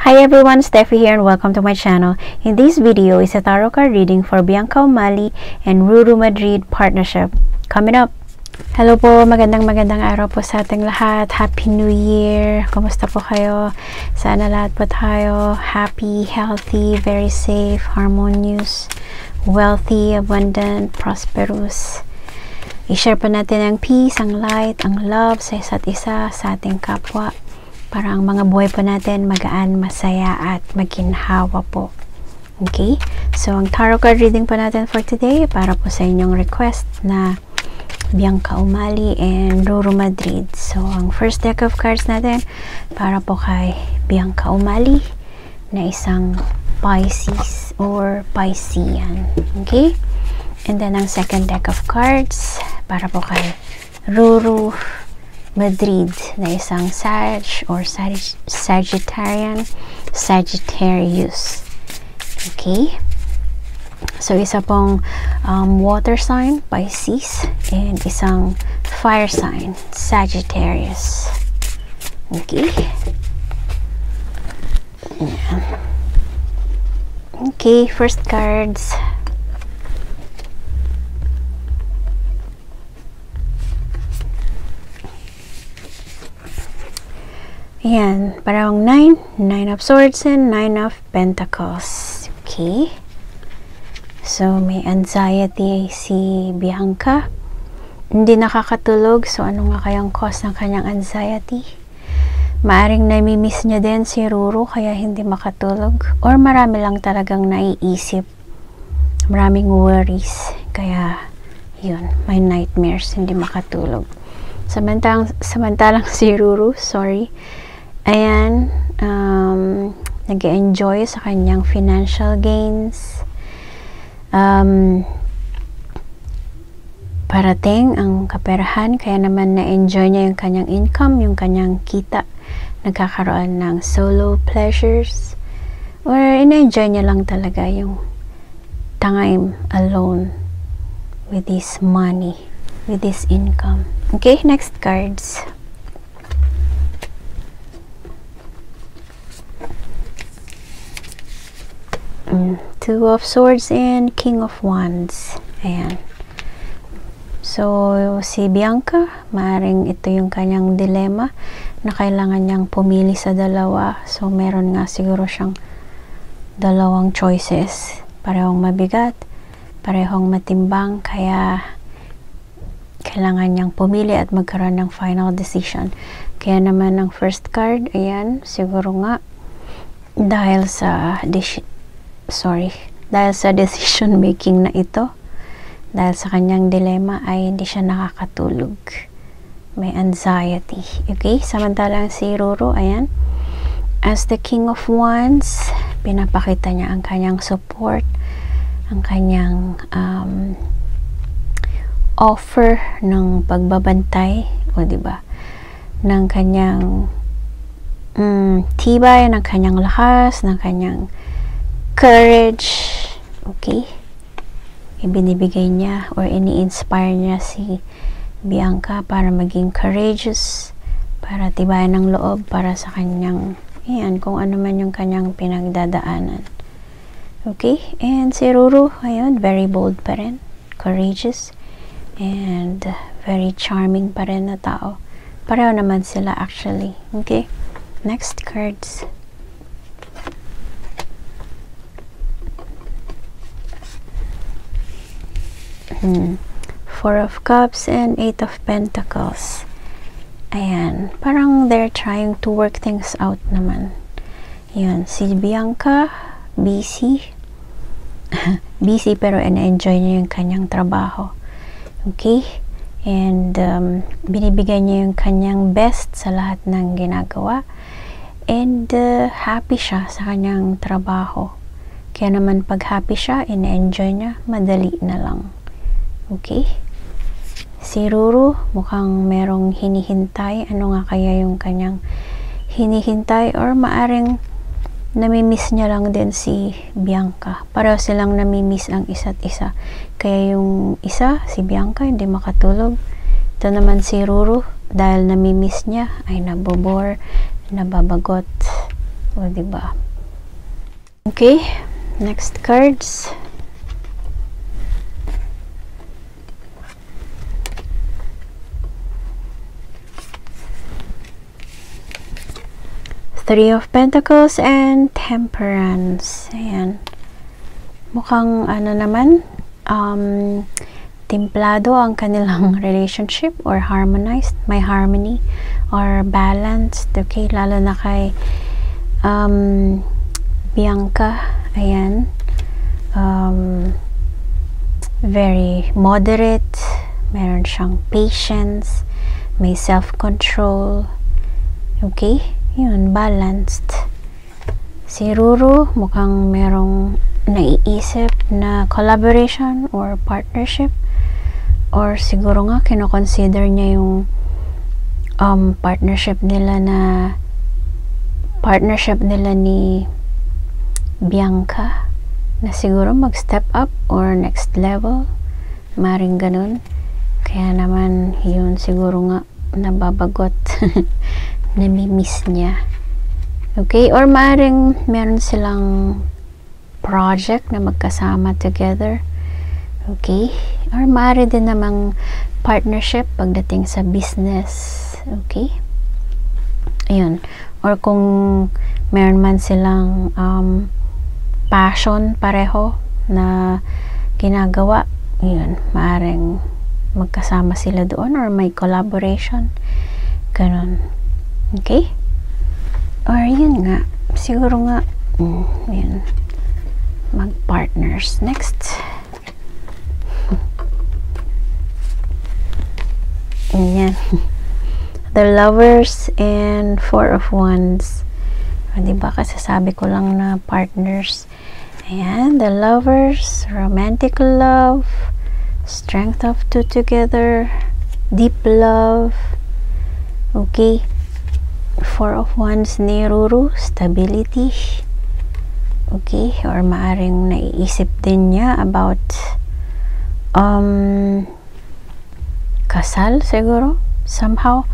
Hi everyone, Steffi here and welcome to my channel. In this video is a tarot card reading for Bianca Umali and Ruru Madrid partnership. Coming up! Hello po, magandang araw po sa ating lahat. Happy New Year! Kumusta po kayo? Sana lahat po tayo happy, healthy, very safe, harmonious, wealthy, abundant, prosperous. I-share po natin ang peace, ang light, ang love sa isa't isa, sa ating kapwa, para ang mga buhay po natin magaan, masaya at maginhawa po. Okay? So, ang tarot card reading po natin for today para po sa inyong request na Bianca Umali and Ruru Madrid. So, ang first deck of cards natin para po kay Bianca Umali na isang Pisces or Piscean. Okay? And then, ang second deck of cards para po kay Ruru Madrid na isang Sagittarius. Okay? So, isa pong water sign, Pisces, and isang fire sign, Sagittarius. Okay? Yeah. Okay, first cards. Ayan, parang 9, 9 of swords and 9 of pentacles. Okay. So, may anxiety si Bianca. Hindi nakakatulog. So, ano nga kayang cause ng kanyang anxiety? Maaring nami-miss niya din si Ruru kaya hindi makatulog. Or marami lang talagang naiisip. Maraming worries. Kaya, yun, may nightmares. Hindi makatulog. Samantalang si Ruru, sorry. Ayan, nag-enjoy sa kanyang financial gains. Parating ang kaperahan, kaya naman na-enjoy niya yung kanyang income, yung kanyang kita. Nagkakaroon ng solo pleasures, or in-enjoy niya lang talaga yung time alone with this money, with this income. Okay, next cards. Two of swords and king of wands. Ayan. So, si Bianca, maaring ito yung kanyang dilemma na kailangan niyang pumili sa dalawa. So, meron nga siguro siyang dalawang choices. Parehong mabigat, parehong matimbang, kaya kailangan niyang pumili at magkaroon ng final decision. Kaya naman ang first card, ayan, siguro nga, dahil sa decision making na ito, dahil sa kanyang dilemma ay hindi siya nakakatulog, may anxiety. Okay, samantalang si Ruru, ayan, as the king of wands, pinapakita niya ang kanyang support, ang kanyang offer ng pagbabantay, o diba, ng kanyang tibay, ng kanyang lakas, ng kanyang courage. Okay? Ibinibigay niya or ini-inspire niya si Bianca para maging courageous, para tibayan ng loob, para sa kanyang, ayan, kung ano man yung kanyang pinagdadaanan. Okay? And si Ruru, ayun, very bold pa rin, courageous, and very charming pa rin na tao. Pareho naman sila actually. Okay? Next cards. Four of cups and eight of pentacles. Ayan, parang they're trying to work things out naman. Yun, si Bianca busy busy pero enjoy niya yung kanyang trabaho. Okay? And binibigay niya yung kanyang best sa lahat ng ginagawa, and happy siya sa kanyang trabaho. Kaya naman pag happy siya, enjoy niya, madali na lang. Okay? Si Ruru, mukhang merong hinihintay. Ano nga kaya yung kanyang hinihintay? Or maaring namimiss niya lang din si Bianca. Pareho silang namimiss ang isa't isa. Kaya yung isa, si Bianca, hindi makatulog. Ito naman si Ruru, dahil namimiss niya, ay nabobore, nababagot. O, diba? Okay, next cards. Three of Pentacles and Temperance. Ayan. Mukhang ano naman, templado ang kanilang relationship or harmonized. May harmony or balanced. Okay, lalo na kay Bianca. Ayan. Very moderate. Meron siyang patience. May self-control. Okay. Yun, balanced. Si Ruru, mukhang merong naiisip na collaboration or partnership, or siguro nga kinoconsider niya yung partnership nila ni Bianca, na siguro mag-step up or next level, maring ganun. Kaya naman yun siguro nga nababagot nami-miss niya. Okay, or maaaring meron silang project na magkasama together. Okay, or maaari din namang partnership pagdating sa business. Okay, ayun. Or kung meron man silang passion pareho na ginagawa, yun, maaaring magkasama sila doon or may collaboration, ganun. Okay? Or yun nga, siguro nga yun, mag-partners. Next. Ayan. The Lovers and Four of Wands. O, diba? Kasasabi ko lang na partners. Ayan, The Lovers, romantic love, strength of two together, deep love. Okay. Four of Wands ni Ruru, stability. Okay, or maaring naiisip din niya about kasal siguro, somehow.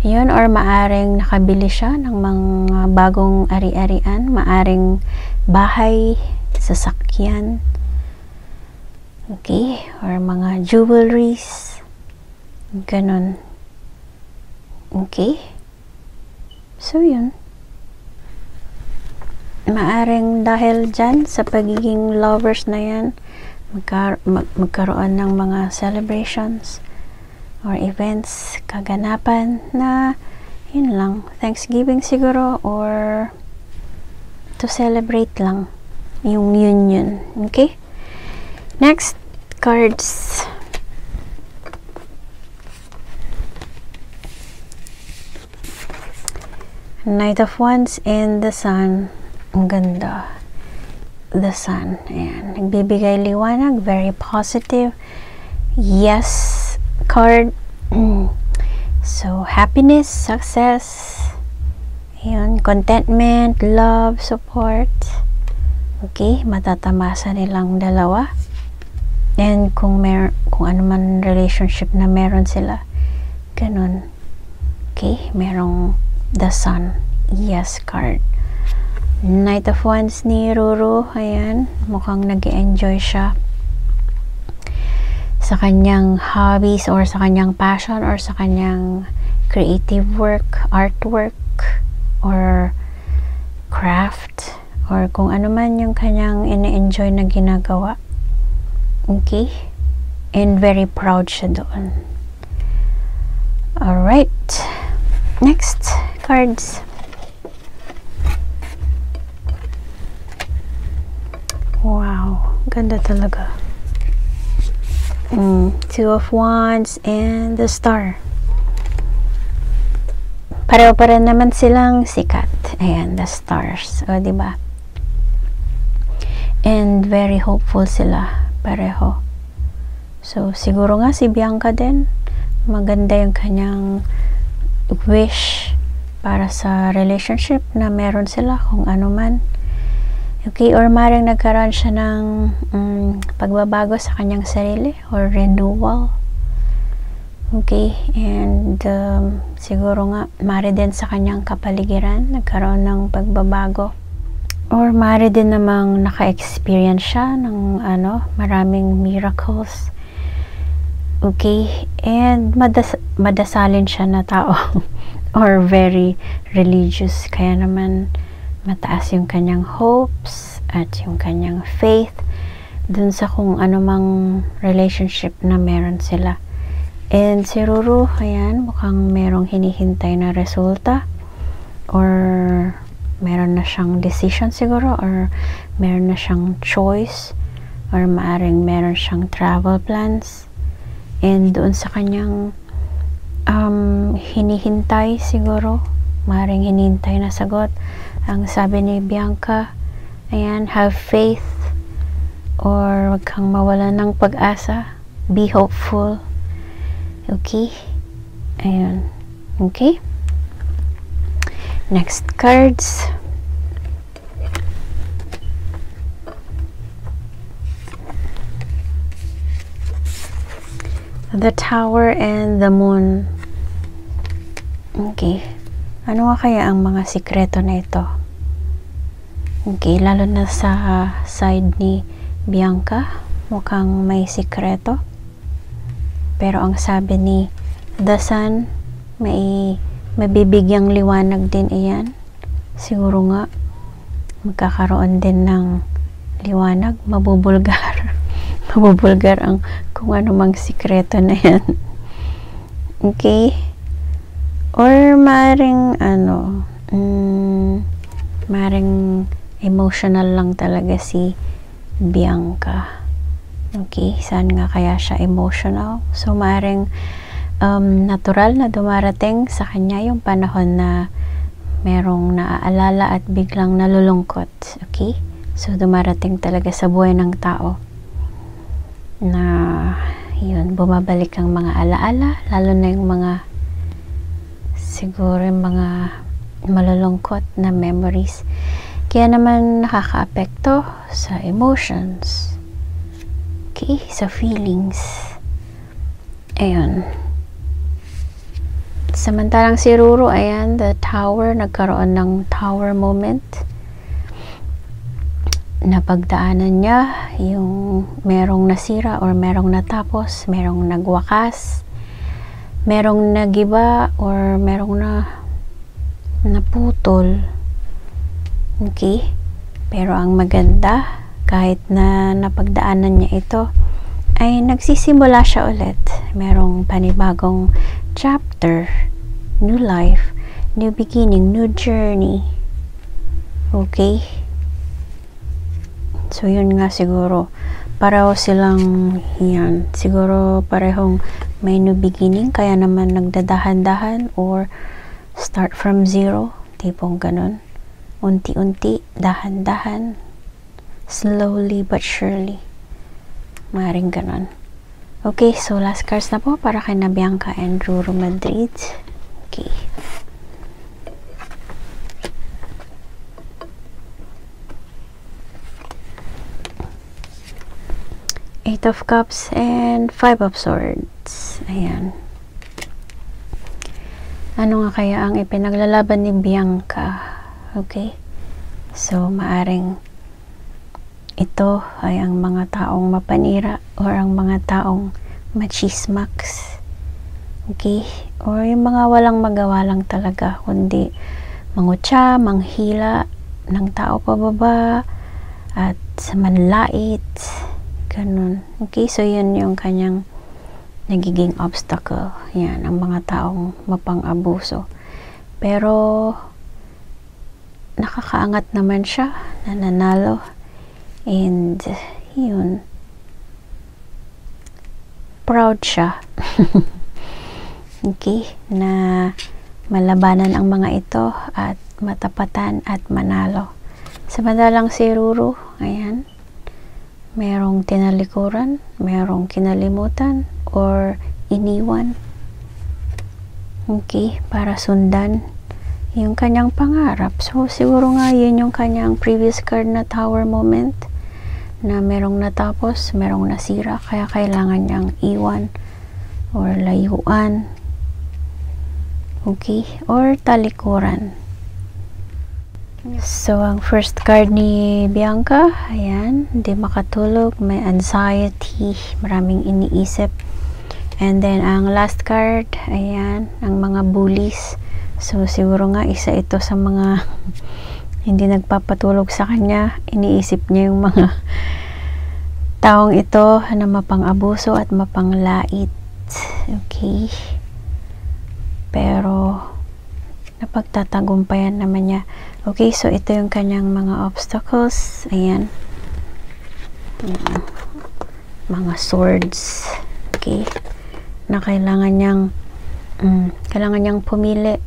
Yun, or maaring nakabili siya ng mga bagong ari-arian, maaring bahay, sasakyan. Okay, or mga jewelries. Ganun. Okay. So, yun. Maaring dahil dyan sa pagiging lovers na yan, magkaroon ng mga celebrations or events, kaganapan na, yun lang, Thanksgiving siguro, or to celebrate lang yung union. Okay? Next cards. Knight of Wands and the Sun. Ang ganda. The Sun. Ayan. Nagbibigay liwanag. Very positive. Yes card. So, happiness, success. Ayan. Contentment, love, support. Okay. Matatamasa nilang dalawa. And kung ano man relationship na meron sila. Ganun. Okay. Merong The Sun, yes card. Knight of Wands ni Ruru, ayan, mukhang nag-enjoy siya sa kanyang hobbies or sa kanyang passion or sa kanyang creative work, artwork or craft or kung ano man yung kanyang ina-enjoy na ginagawa. Okay, and very proud siya doon. Alright, next cards. Wow, ganda talaga. Two of Wands and the Star. Pareho-pareho naman silang sikat. Ayan, the stars. O, diba? And very hopeful sila. Pareho. So, siguro nga si Bianca din. Maganda yung kanyang wish para sa relationship na meron sila, kung ano man. Okay, or maring nagkaroon siya ng pagbabago sa kanyang sarili or renewal. Okay, and siguro nga, mare din sa kanyang kapaligiran, nagkaroon ng pagbabago. Or mare din namang naka-experience siya ng maraming miracles. Okay, and madasalin siya na tao. Or very religious, kaya naman mataas yung kanyang hopes at yung kanyang faith dun sa kung anumang relationship na meron sila. And si Ruru, ayan, mukhang merong hinihintay na resulta, or meron na siyang decision siguro, or meron na siyang choice, or maaring meron siyang travel plans. And doon sa kanyang hinihintay siguro, maaring hinihintay na sagot, ang sabi ni Bianca, ayan, have faith, or wag kang mawala ng pag-asa, be hopeful. Okay, ayan. Okay, next cards. The Tower and the Moon. Okay, ano nga kaya ang mga sikreto na ito? Okay, lalo na sa side ni Bianca, mukhang may sikreto. Pero ang sabi ni The Sun, may mabibigyang liwanag din iyan. Siguro nga, magkakaroon din ng liwanag. Mabubulgar. Mabubulgar ang kung ano mang sikreto na yan. Okay? Or maring maring emotional lang talaga si Bianca. Okay, saan nga kaya siya emotional? So, maaaring natural na dumarating sa kanya yung panahon na merong naaalala at biglang nalulungkot. Okay? So, dumarating talaga sa buhay ng tao na yun, bumabalik ang mga alaala, lalo na yung mga siguro yung mga malulungkot na memories. Kaya naman nakakaapekto sa emotions. Okay, sa feelings. Ayan. Samantalang si Ruru, ayan, the Tower, nagkaroon ng tower moment. Napagdaanan niya yung merong nasira or merong natapos, merong nagwakas, merong nagiba or merong naputol. Okay, pero ang maganda, kahit na napagdaanan niya ito, ay nagsisimula siya ulit. Merong panibagong chapter, new life, new beginning, new journey. Okay? So, yun nga siguro. Pareho silang, yan, siguro parehong may new beginning, kaya naman nagdadahan-dahan or start from zero. Tipong ganun. Unti-unti, dahan-dahan. Slowly but surely. Maring ganon. Okay, so last cards na po para kay Bianca and Ruru Madrid. Okay. Eight of Cups and Five of Swords. Ayan. Ano nga kaya ang ipinaglalaban ni Bianca? Okay. So, maaring ito ay ang mga taong mapanira or ang mga taong machismax. Okay? Or yung mga walang magawa lang talaga, kundi mangutya, manghila ng tao pababa at manlait. Ganun. Okay? So, yun yung kanyang nagiging obstacle. Yan, ang mga taong mapang-abuso. Pero nakakaangat naman siya, nananalo. And, yun. Proud siya. Okay? Na malabanan ang mga ito at matapatan at manalo. Samantalang si Ruru, ayan, merong tinalikuran, merong kinalimutan, or iniwan. Okay? Para sundan yung kanyang pangarap. So, siguro nga yun yung kanyang previous card na Tower moment, na merong natapos, merong nasira, kaya kailangan niyang iwan or layuan, okay, or talikuran. So, ang first card ni Bianca, ayan, hindi makatulog, may anxiety, maraming iniisip. And then, ang last card, ayan, ang mga bullies. So, siguro nga, isa ito sa mga hindi nagpapatulog sa kanya. Iniisip niya yung mga taong ito na mapang-abuso at mapanglait. Okay. Pero, napagtatagumpayan naman niya. Okay, so ito yung kanyang mga obstacles. Ayan. Ayan. Mga swords. Okay. Na kailangan niyang pumili.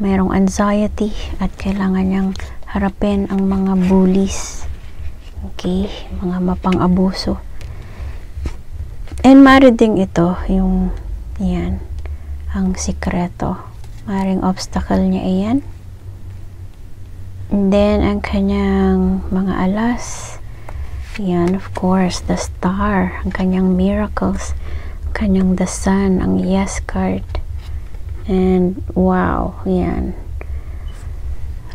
Mayroong anxiety at kailangan niyang harapin ang mga bullies. Okay. Mga mapang-abuso. And maaari ding ito yung yan. Ang sikreto. Maaring obstacle niya ayan. And then, ang kanyang mga alas. Ayan, of course, the star. Ang kanyang miracles. Ang kanyang the sun. Ang yes card. And, wow. Ayan.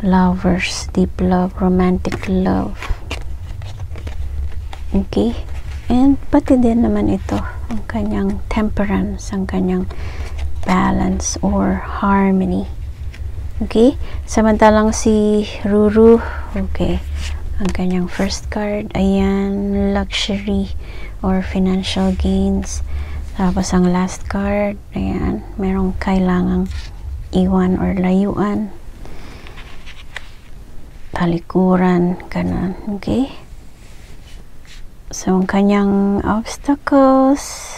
Lovers. Deep love. Romantic love. Okay. And, pati din naman ito. Ang kanyang temperance. Ang kanyang balance or harmony. Okay, samantalang si Ruru, okay, ang kanyang first card, ayan, luxury or financial gains. Tapos ang last card, ayan, merong kailangang iwan or layuan, talikuran, ganun, okay. So, ang kanyang obstacles,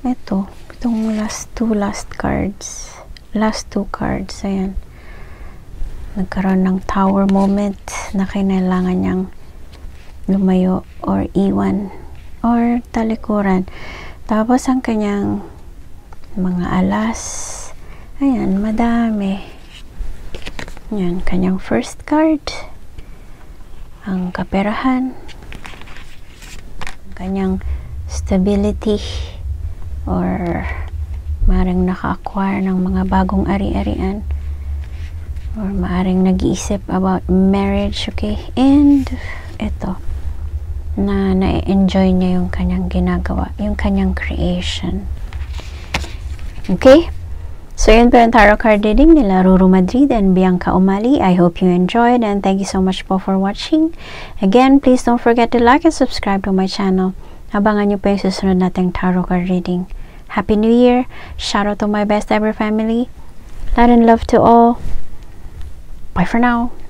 ito, itong last two cards, ayan, nagkaroon ng tower moment na kailangan niyang lumayo or iwan or talikuran. Tapos ang kanyang mga alas, ayan, madami. Ayan, kanyang first card, ang kaperahan, kanyang stability or maaring naka-acquire ng mga bagong ari-arian or maaring nag-iisip about marriage, okay, and eto na na-enjoy niya yung kanyang ginagawa, yung kanyang creation, okay. So yun po yung tarot card reading nila Ruru Madrid and Bianca Umali. I hope you enjoyed and thank you so much po for watching. Again, please don't forget to like and subscribe to my channel. Abangan niyo po yung susunod nating tarot card reading. Happy New Year! Shout out to my best ever family. Love and love to all. Bye for now.